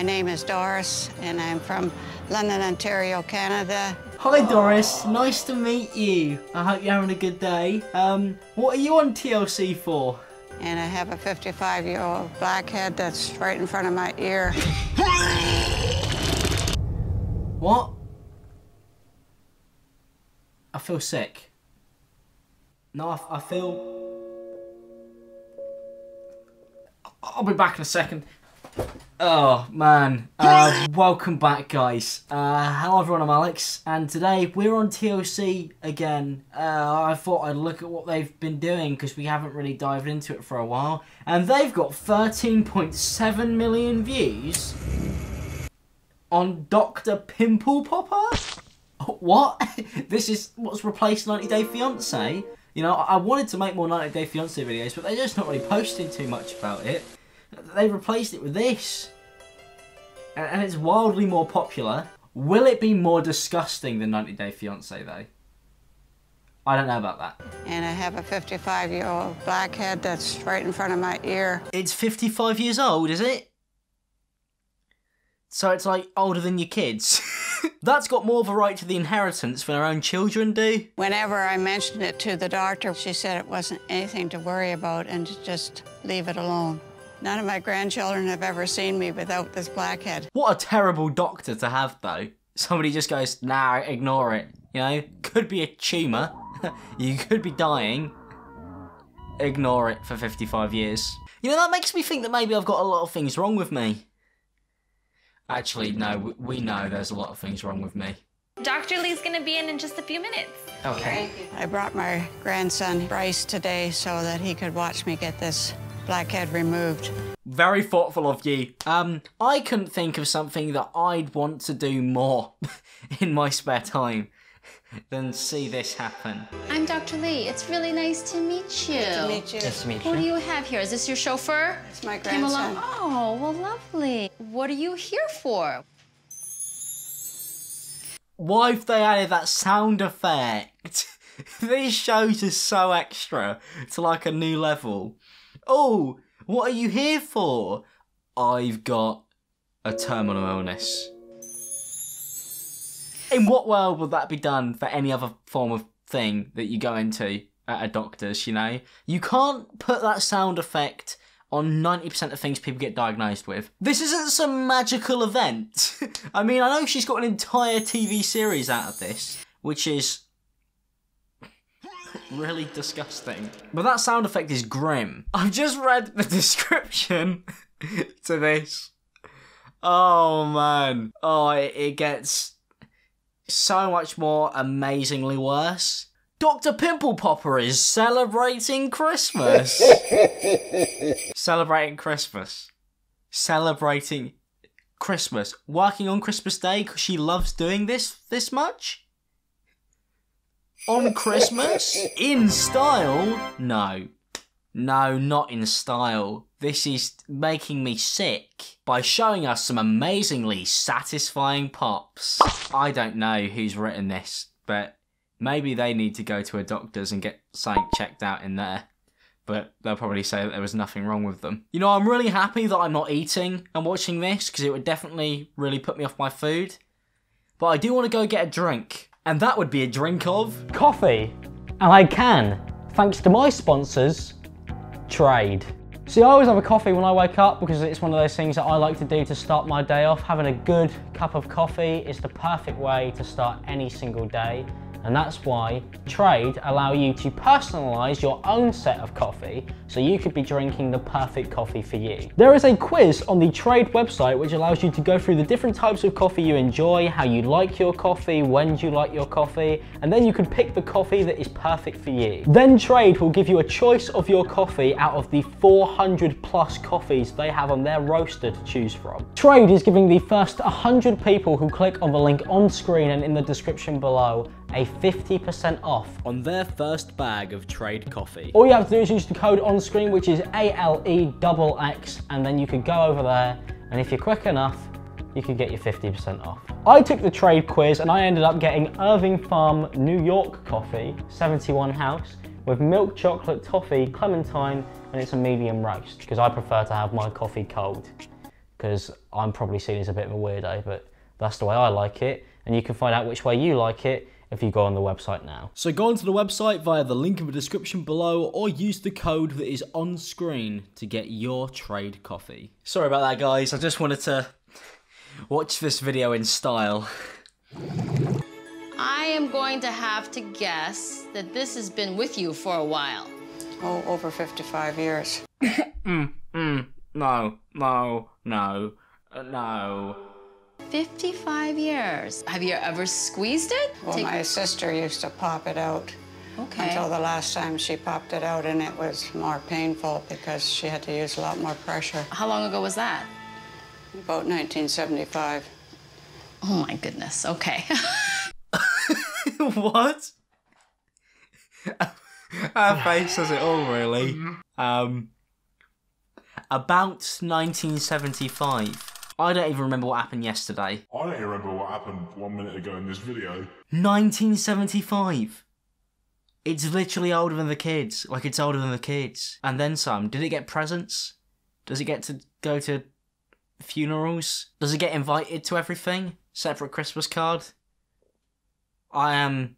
My name is Doris, and I'm from London, Ontario, Canada. Hi Doris, nice to meet you. I hope you're having a good day. What are you on TLC for? And I have a 55-year-old blackhead that's right in front of my ear. What? I feel sick. No, I feel... I'll be back in a second. Oh man, welcome back guys. Hello everyone, I'm Alex, and today we're on TLC again. I thought I'd look at what they've been doing because we haven't really dived into it for a while. And they've got 13.7 million views on Dr. Pimple Popper? What? This is what's replaced 90 Day Fiancé? You know, I wanted to make more 90 Day Fiancé videos, but they're just not really posting too much about it. They replaced it with this. And it's wildly more popular. Will it be more disgusting than 90 Day Fiancé though? I don't know about that. And I have a 55-year-old blackhead that's right in front of my ear. It's 55 years old, is it? So it's like older than your kids. That's got more of a right to the inheritance than our own children do. Whenever I mentioned it to the doctor, she said it wasn't anything to worry about and to just leave it alone. None of my grandchildren have ever seen me without this blackhead. What a terrible doctor to have, though. Somebody just goes, nah, ignore it. You know, could be a tumour. You could be dying. Ignore it for 55 years. You know, that makes me think that maybe I've got a lot of things wrong with me. Actually, no, we know there's a lot of things wrong with me. Dr. Lee's gonna be in just a few minutes. Okay. I brought my grandson, Bryce, today so that he could watch me get this blackhead removed. Very thoughtful of you. I couldn't think of something that I'd want to do more in my spare time than see this happen. I'm Dr. Lee. It's really nice to meet you. Nice to meet you. Nice to meet you. Who do you have here? Is this your chauffeur? It's my grandson. Oh, well, lovely. What are you here for? Why have they added that sound effect? These shows are so extra to like a new level. Oh, what are you here for? I've got a terminal illness. In what world would that be done for any other form of thing that you go into at a doctor's, you know? You can't put that sound effect on 90% of things people get diagnosed with. This isn't some magical event. I mean, I know she's got an entire TV series out of this, which is really disgusting. But that sound effect is grim. I've just read the description to this. Oh, man. Oh, it gets so much more amazingly worse. Dr. Pimple Popper is celebrating Christmas. Celebrating Christmas. Celebrating Christmas. Working on Christmas Day because she loves doing this much? On Christmas? In style? No. No, not in style. This is making me sick by showing us some amazingly satisfying pops. I don't know who's written this, but maybe they need to go to a doctor's and get something checked out in there. But they'll probably say that there was nothing wrong with them. You know, I'm really happy that I'm not eating and watching this because it would definitely really put me off my food. But I do want to go get a drink. And that would be a drink of coffee. And I can, thanks to my sponsors, Trade. See, I always have a coffee when I wake up because it's one of those things that I like to do to start my day off. Having a good cup of coffee is the perfect way to start any single day. And that's why Trade allow you to personalize your own set of coffee so you could be drinking the perfect coffee for you. There is a quiz on the Trade website which allows you to go through the different types of coffee you enjoy, how you like your coffee, when you like your coffee, and then you can pick the coffee that is perfect for you. Then Trade will give you a choice of your coffee out of the 400 plus coffees they have on their roaster to choose from. Trade is giving the first 100 people who click on the link on screen and in the description below a 50% off on their first bag of Trade coffee. All you have to do is use the code on screen, which is ALEXX, and then you can go over there, and if you're quick enough, you can get your 50% off. I took the Trade quiz and I ended up getting Irving Farm New York coffee, 71 house, with milk chocolate toffee, clementine, and it's a medium roast, because I prefer to have my coffee cold. because I'm probably seen as a bit of a weirdo, but that's the way I like it. And you can find out which way you like it if you go on the website now. So go onto the website via the link in the description below, or use the code that is on screen to get your trade coffee. Sorry about that, guys. I just wanted to watch this video in style. I am going to have to guess that this has been with you for a while. Oh, over 55 years. No, no, no, no. 55 years. Have you ever squeezed it? Well, my sister used to pop it out. Okay. Until the last time she popped it out, and it was more painful because she had to use a lot more pressure. How long ago was that? About 1975. Oh, my goodness. Okay. What? Her face says it all, really. About 1975. I don't even remember what happened yesterday. I don't even remember what happened 1 minute ago in this video. 1975. It's literally older than the kids. Like, it's older than the kids. And then some. Did it get presents? Does it get to go to funerals? Does it get invited to everything? Separate Christmas card? I am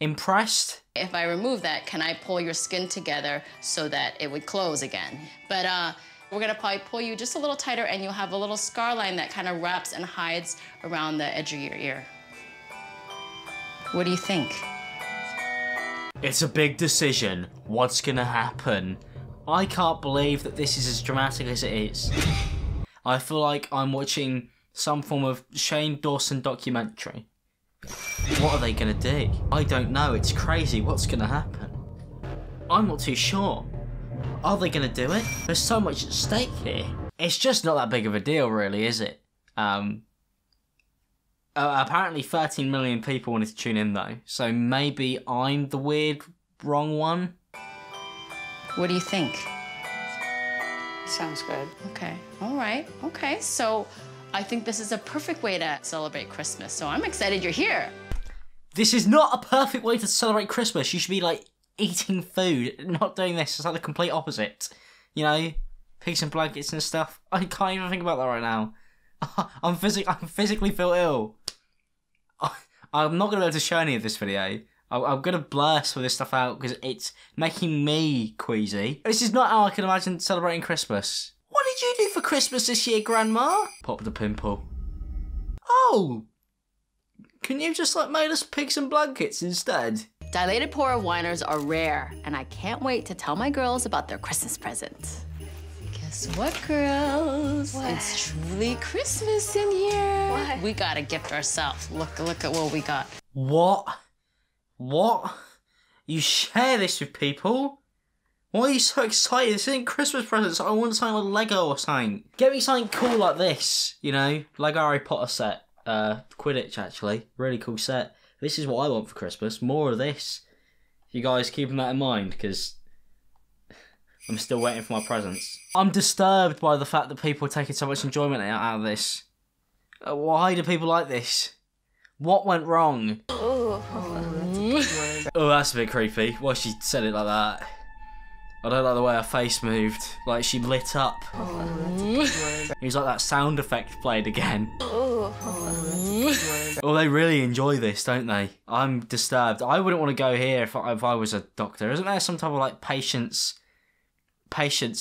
impressed. If I remove that, can I pull your skin together so that it would close again? But we're gonna probably pull you just a little tighter, and you'll have a little scar line that kind of wraps and hides around the edge of your ear. What do you think? It's a big decision. What's gonna happen? I can't believe that this is as dramatic as it is. I feel like I'm watching some form of Shane Dawson documentary. What are they gonna do? I don't know, it's crazy. What's gonna happen? I'm not too sure. Are they gonna do it? There's so much at stake here. It's just not that big of a deal, really, is it? Apparently 13 million people wanted to tune in, though. So maybe I'm the weird, wrong one. What do you think? Sounds good. Okay, all right, okay. So I think this is a perfect way to celebrate Christmas. So I'm excited you're here. This is not a perfect way to celebrate Christmas. You should be like eating food, not doing this. It's like the complete opposite. You know, pigs and blankets and stuff. I can't even think about that right now. I physically feel ill. I'm not gonna be able to show any of this video. I'm going to blur some of this stuff out because it's making me queasy. This is not how I can imagine celebrating Christmas. What did you do for Christmas this year, Grandma? Popped a pimple. Oh! Can you just, like, make us pigs and blankets instead? Dilated pora whiners are rare, and I can't wait to tell my girls about their Christmas present. Guess what, girls? What? It's truly Christmas in here. What? We got a gift ourselves. Look at what we got. What? What? You share this with people? Why are you so excited? This isn't Christmas presents. I want something like Lego or something. Get me something cool like this, you know? Like Harry Potter set. Quidditch, actually. Really cool set. This is what I want for Christmas. More of this. You guys keeping that in mind, because I'm still waiting for my presents. I'm disturbed by the fact that people are taking so much enjoyment out of this. Why do people like this? What went wrong? Oh, that's a bit creepy. Why she said it like that. I don't like the way her face moved. Like, she lit up. Oh. It was like that sound effect played again. Oh, they really enjoy this, don't they? I'm disturbed. I wouldn't want to go here if I was a doctor. Isn't there some type of, like, patients,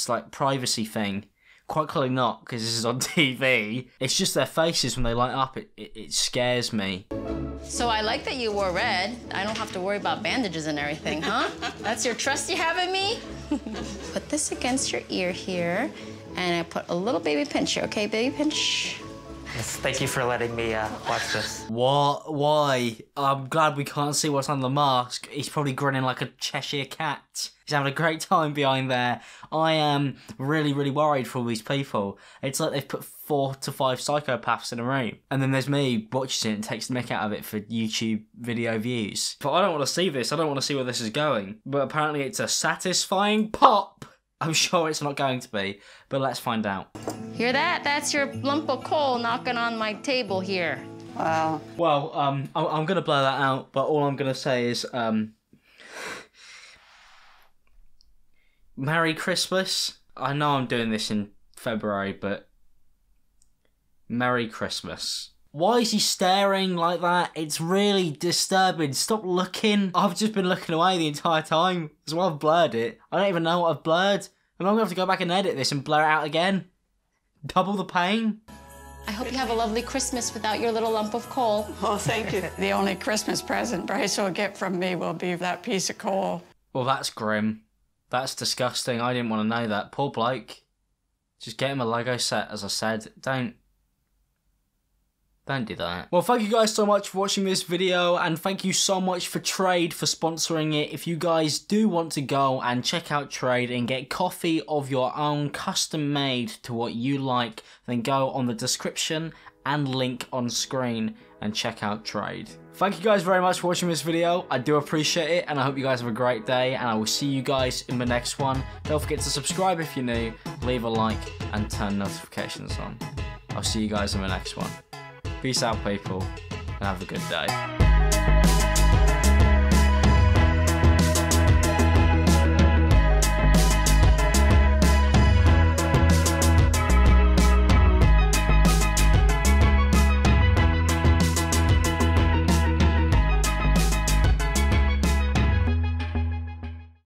like, privacy thing? Quite clearly not, because this is on TV. It's just their faces when they light up. It scares me. So I like that you wore red. I don't have to worry about bandages and everything, huh? That's your trust you have in me? Put this against your ear here, and I put a little baby pinch here, okay, baby pinch? Yes, thank you for letting me watch this. What? Why? I'm glad we can't see what's on the mask. He's probably grinning like a Cheshire cat. He's having a great time behind there. I am really, really worried for all these people. It's like they've put 4 to 5 psychopaths in a room. And then there's me watching it and takes the mick out of it for YouTube video views. But I don't want to see this. I don't want to see where this is going. But apparently it's a satisfying pop. I'm sure it's not going to be, but let's find out. Hear that? That's your lump of coal knocking on my table here. Wow. Well, I'm going to blur that out, but all I'm going to say is, Merry Christmas. I know I'm doing this in February, but Merry Christmas. Why is he staring like that? It's really disturbing. Stop looking. I've just been looking away the entire time. That's why I've blurred it. I don't even know what I've blurred. And I'm going to have to go back and edit this and blur it out again. Double the pain. I hope you have a lovely Christmas without your little lump of coal. Oh, thank you. The only Christmas present Bryce will get from me will be that piece of coal. Well, that's grim. That's disgusting. I didn't want to know that. Poor Blake. Just get him a Lego set, as I said. Don't do that. Well, thank you guys so much for watching this video, and thank you so much for Trade for sponsoring it. If you guys do want to go and check out Trade and get coffee of your own, custom made to what you like, then go on the description and link on screen and check out Trade. Thank you guys very much for watching this video. I do appreciate it, and I hope you guys have a great day, and I will see you guys in the next one. Don't forget to subscribe if you're new, leave a like, and turn notifications on. I'll see you guys in the next one. Peace out, people, and have a good day.